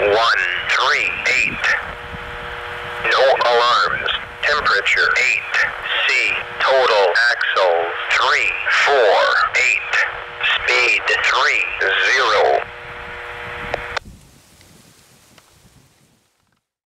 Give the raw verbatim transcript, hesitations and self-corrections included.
one three eight. No alarms. Temperature eight C. Total axles three four.